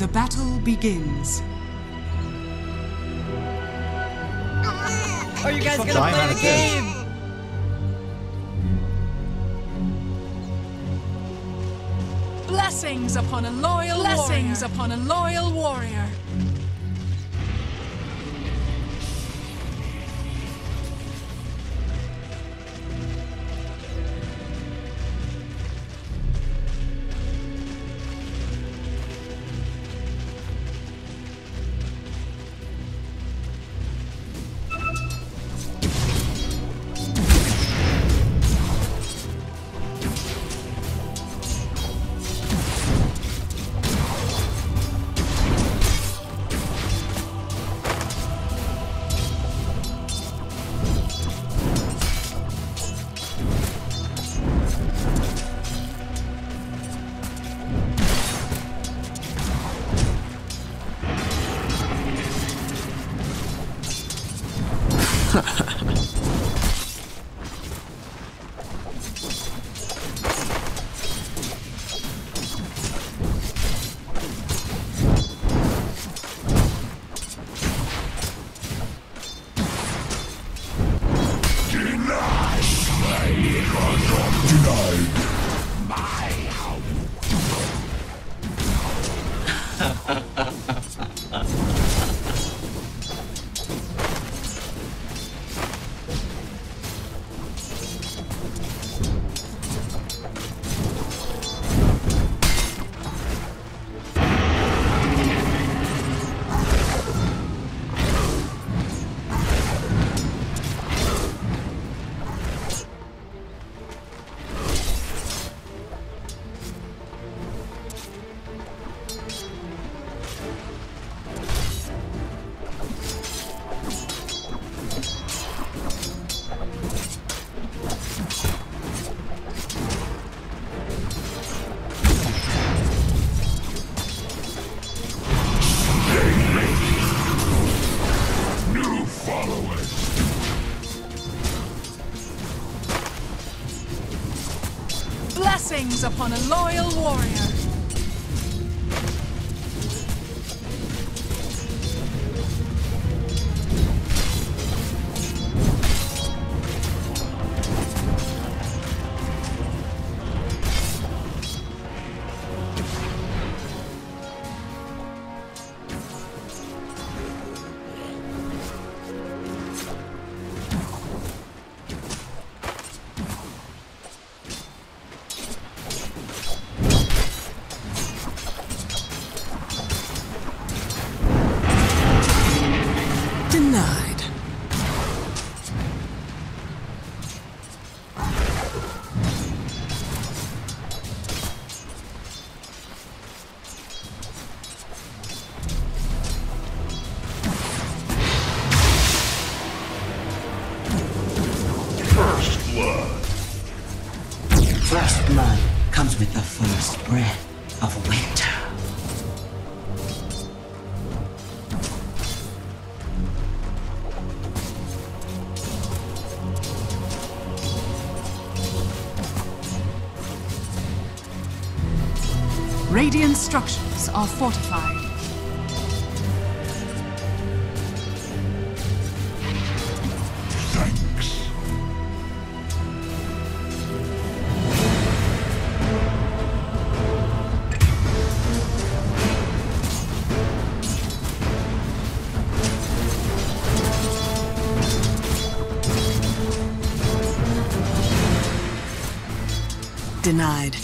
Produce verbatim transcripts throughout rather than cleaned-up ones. The battle begins. Are you guys gonna play the game? Blessings upon a loyal blessings warrior. upon a loyal warrior. Blessings upon a loyal warrior. First blood comes with the first breath of winter. Radiant structures are fortified. Denied.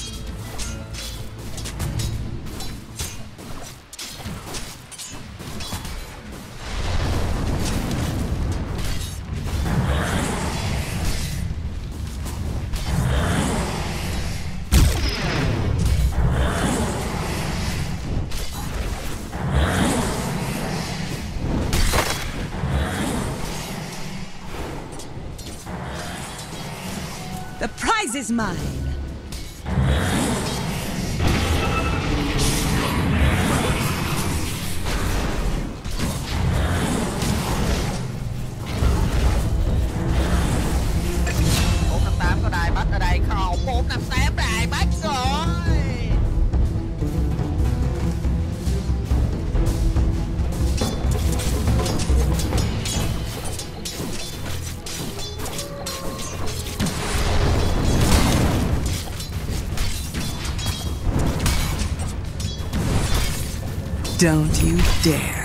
The prize is mine. Don't you dare.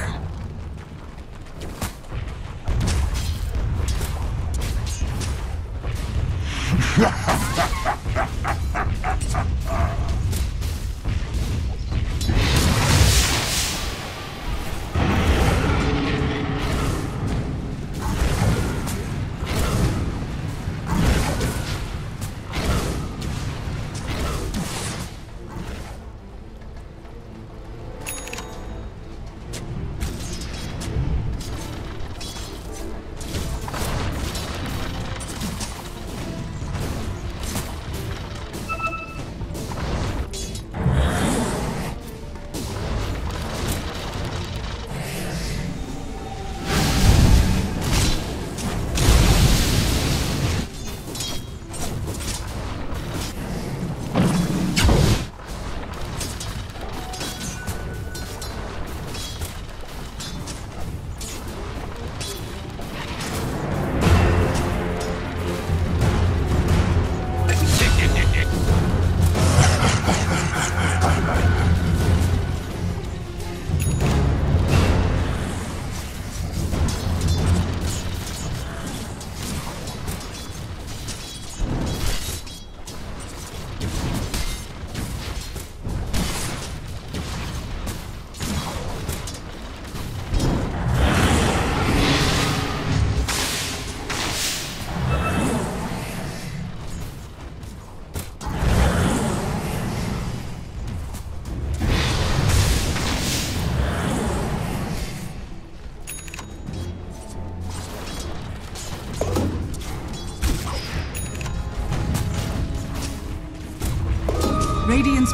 Radiant's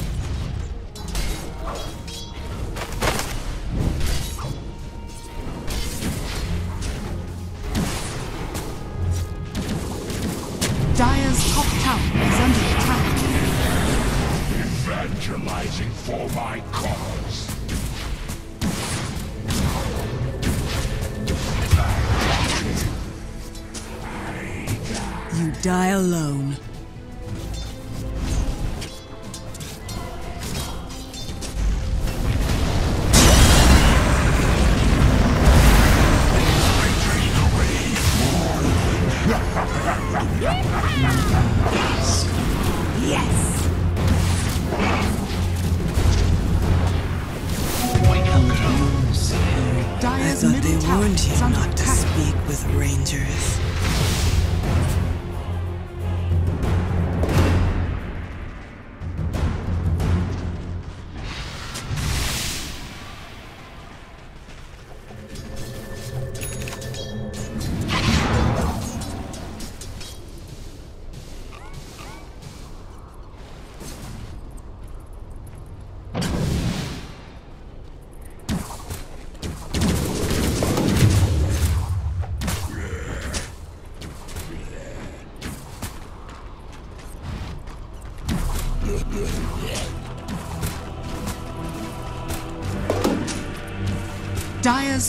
Dire's top tower is under attack. Evangelizing for my cause. You die alone. Dire's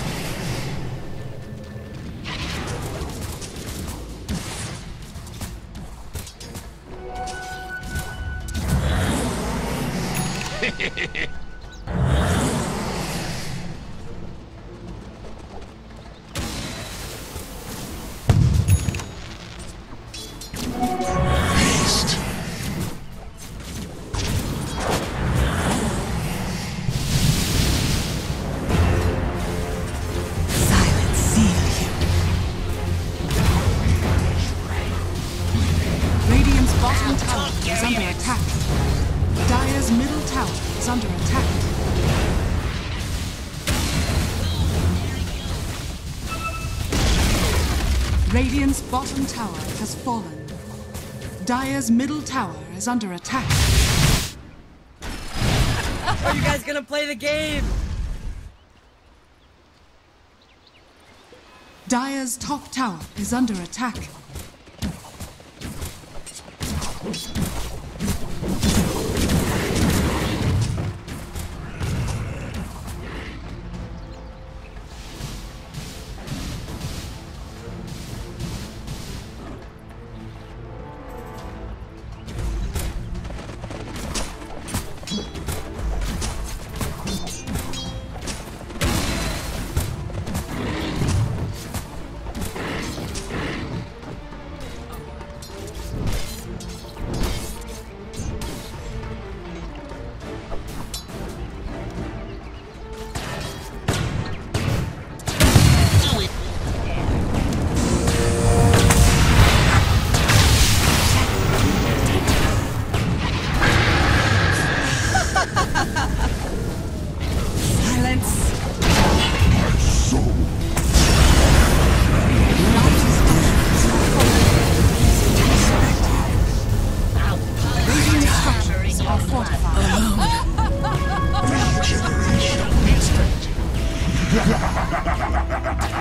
Radiant's bottom tower has fallen. Dire's middle tower is under attack. Are you guys gonna play the game? Dire's top tower is under attack.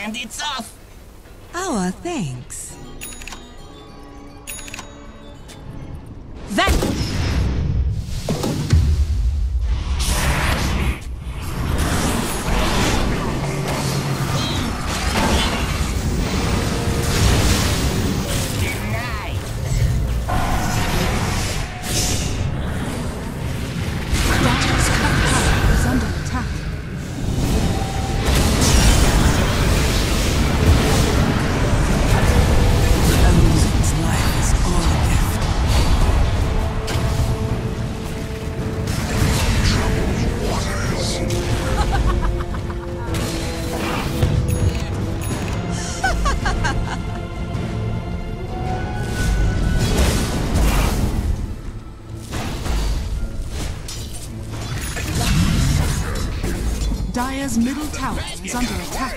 And it's off! Our thanks. That! Dire's middle tower is under attack.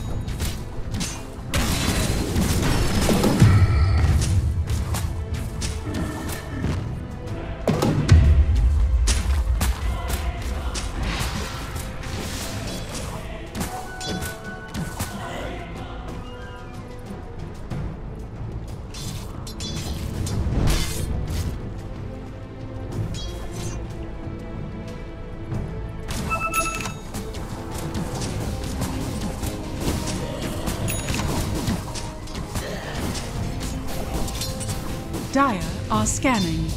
Dire are scanning.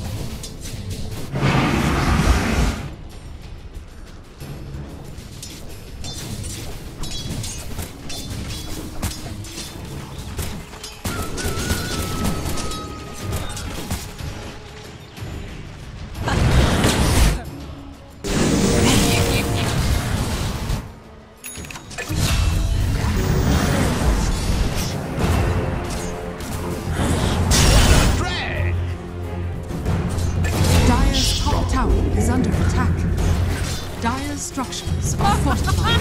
Structures are fortified.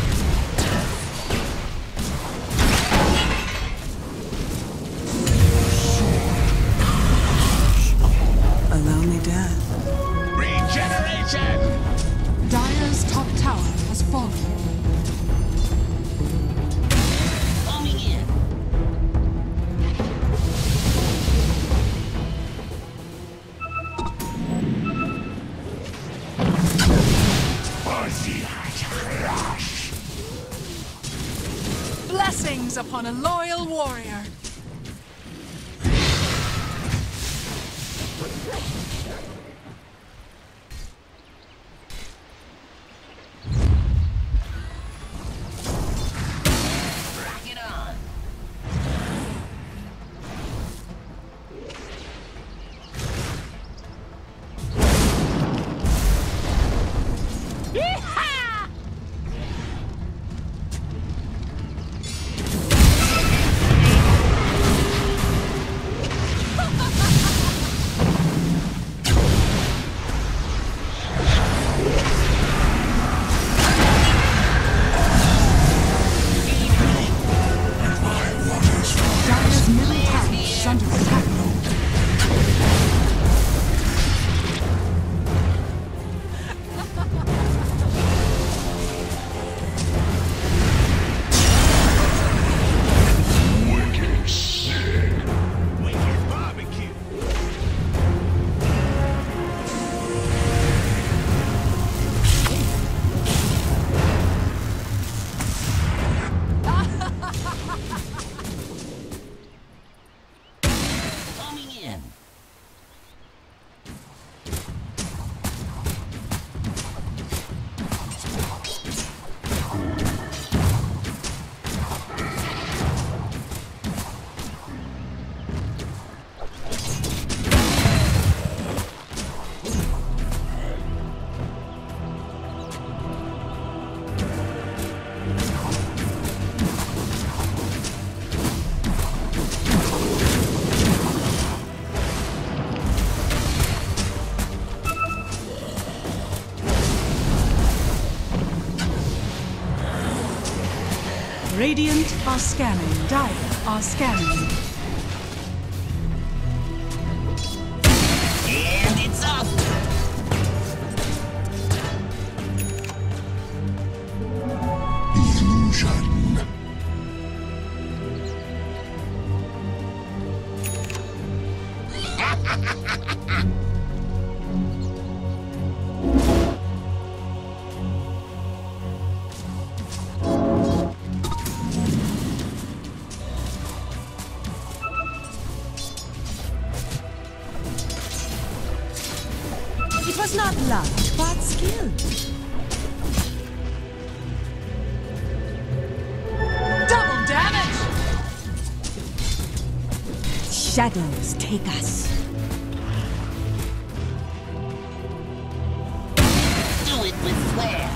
Blessings upon a loyal warrior. Radiant are scanning. Dire are scanning. And it's up! Illusion. Not luck, but skill. Double damage! Shadows take us. Do it with flair.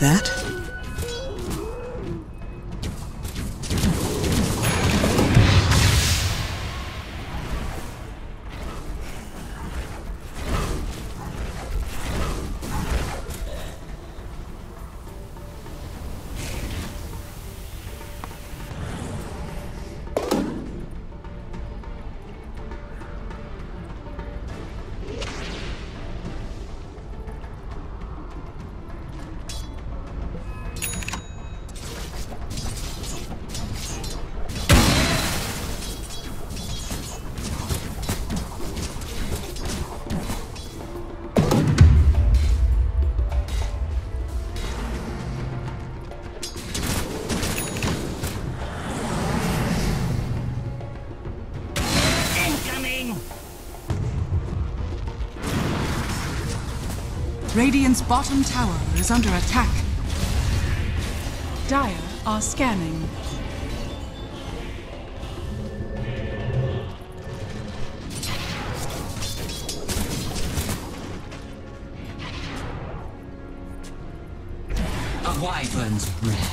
That? Radiant's bottom tower is under attack. Dire are scanning. A wyvern's breath.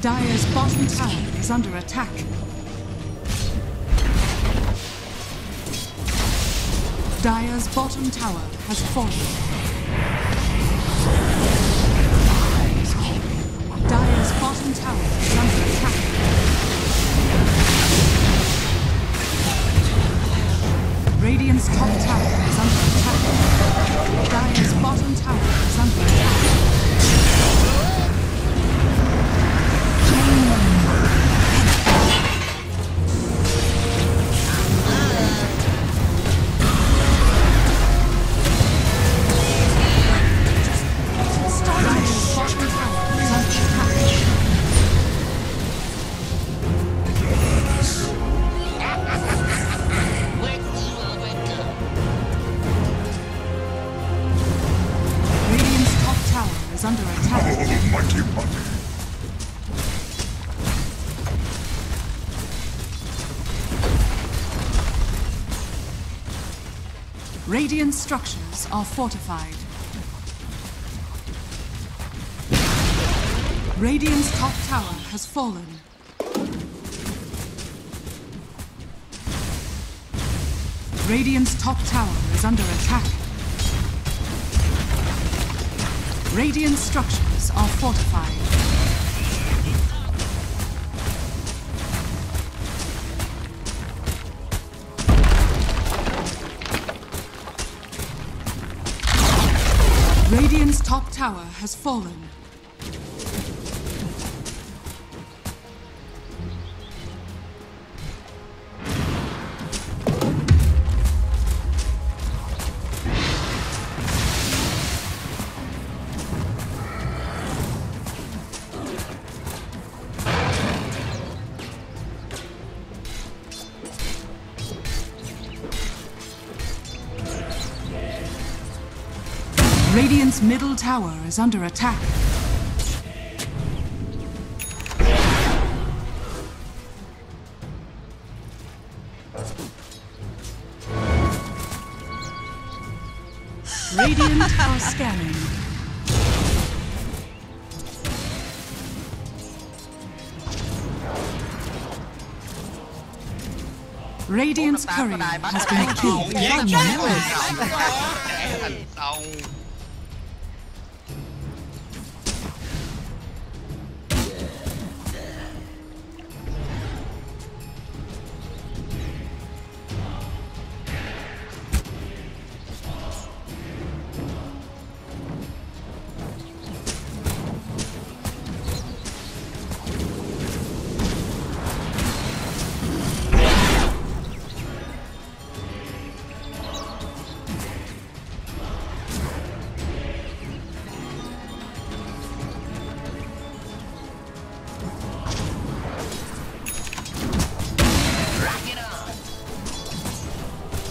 Dire's bottom tower is under attack. Dire's bottom tower has fallen. Dire's bottom tower is under attack. Radiant's top tower is under attack. Dire's bottom tower is under attack. Radiant structures are fortified. Radiant's top tower has fallen. Radiant's top tower is under attack. Radiant structures are fortified. Radiant's top tower has fallen. Radiant's middle tower is under attack. Radiant are scanning. Radiant's courier has been killed. Yeah, no.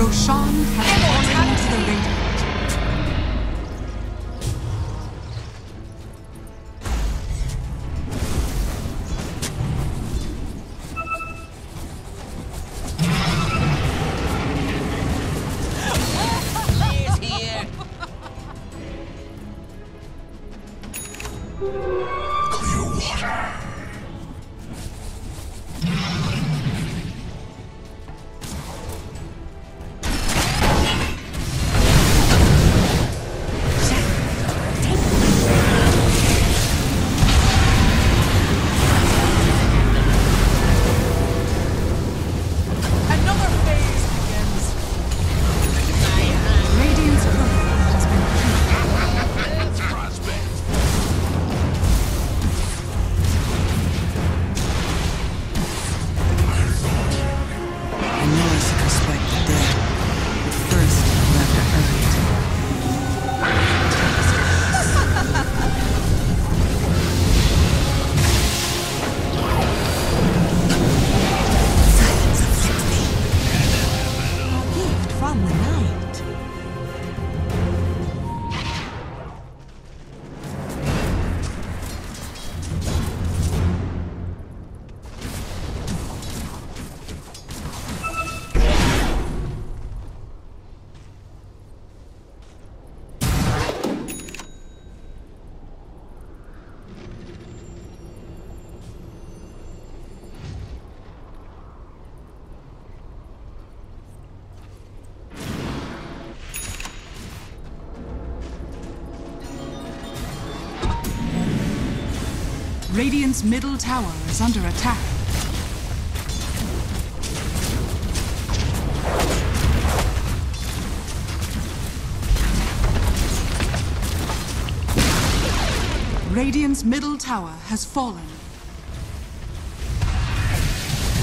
Roshan has fallen to the Radiant. Radiant's middle tower is under attack. Radiant's middle tower has fallen.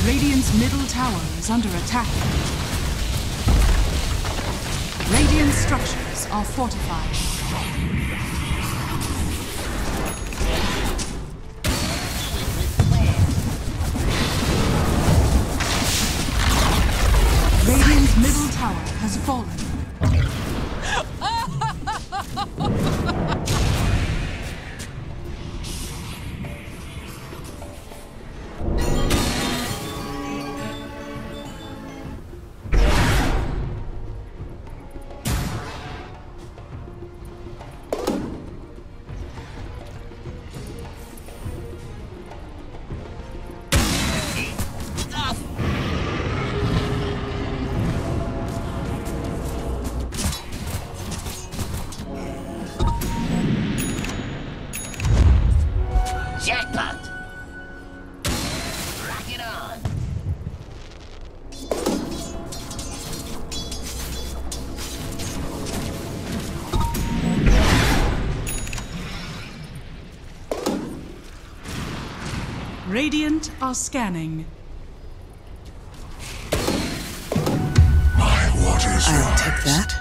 Radiant's middle tower is under attack. Radiant structures are fortified. Radiant's middle tower has fallen. Radiant are scanning. My waters rise. I'll take that.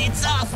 It's off!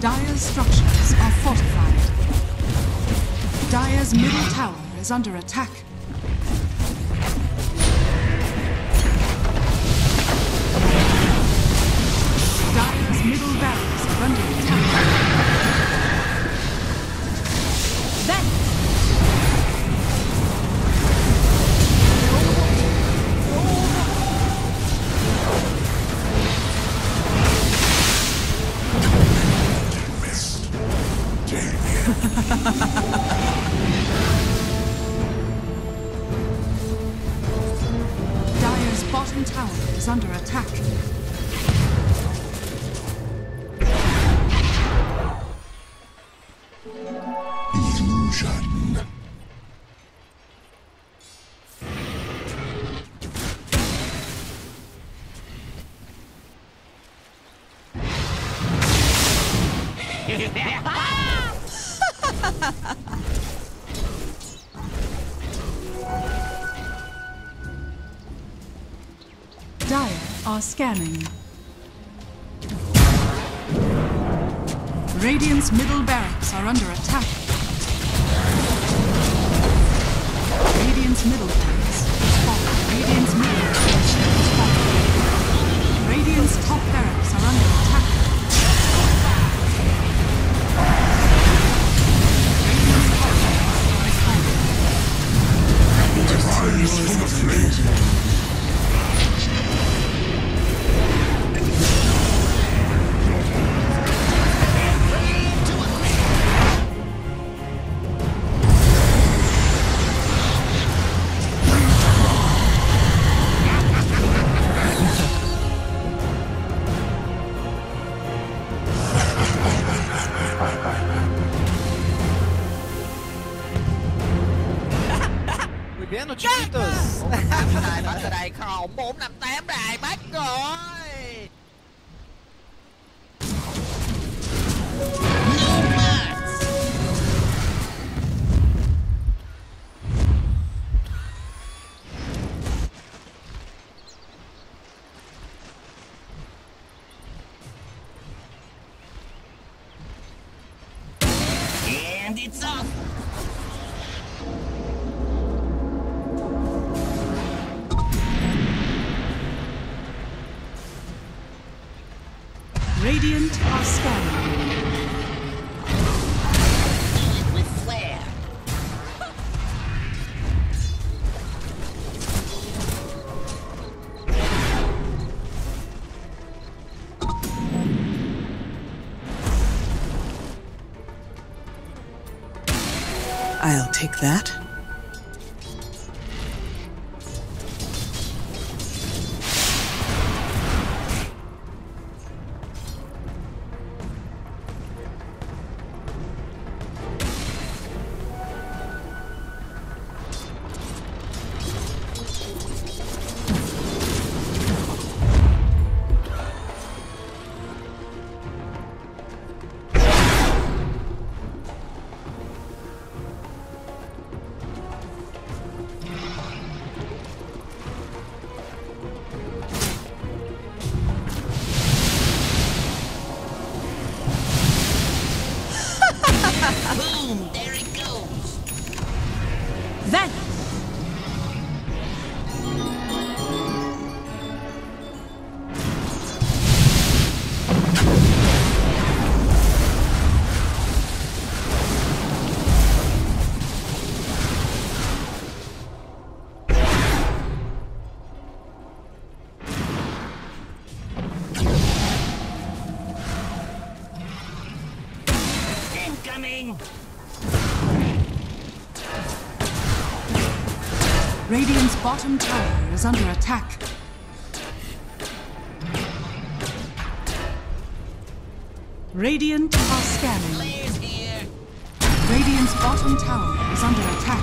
Dire's structures are fortified. Dire's middle tower is under attack. Dire's middle barracks are under attack. Then! Dire are scanning. Radiant's middle barracks are under attack. Radiant's middle barracks is falling. Radiant's middle barracks is falling. Radiant's top barracks are under attack. Rise for the flame. Biến nó chít từ này bắt từ đây không bốn năm tám đài bắt rồi. And it's off. Radiant are scanning. Kill it with flair. I'll take that. Boom! There it goes! That! Radiant's bottom tower is under attack. Radiant are scanning. Radiant's bottom tower is under attack.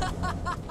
is under attack.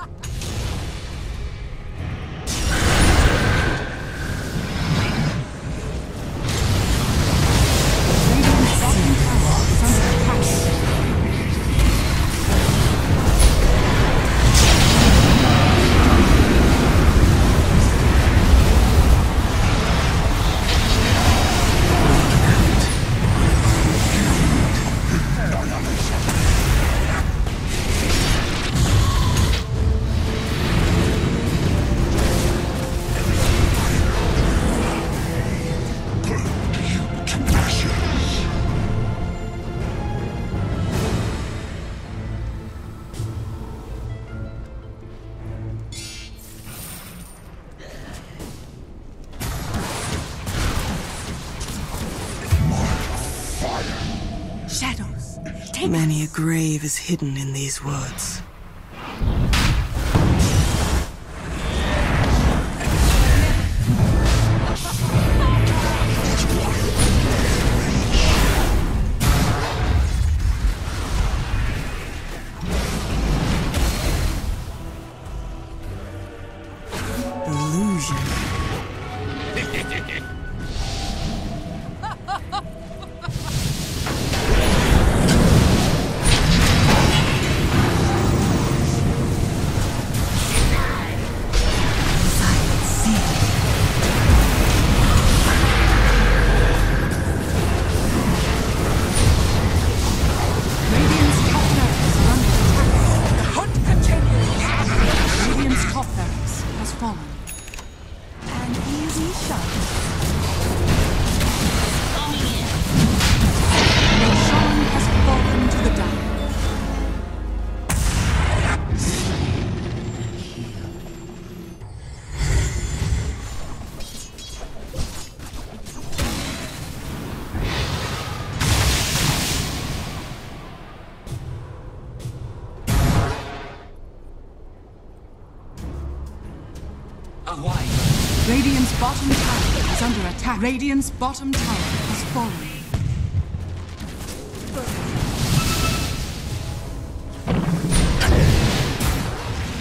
Thanks. Many a grave is hidden in these woods. Radiant's bottom tower is under attack. Radiant's bottom tower has fallen.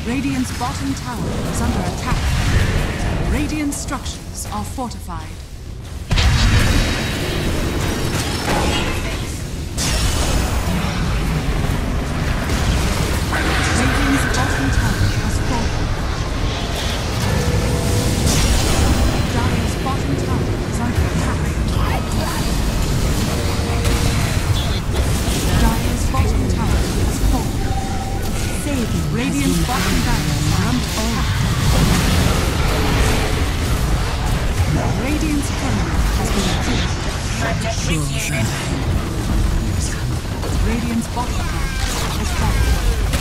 Radiant's bottom tower is under attack. Radiant structures are fortified. Radiant's bottom tower has fallen. Radiant bottom barracks are under attack. Radiant's cannon has been attacked. Radiant's bottom barracks has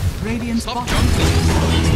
fallen. Radiant's bottom barracks.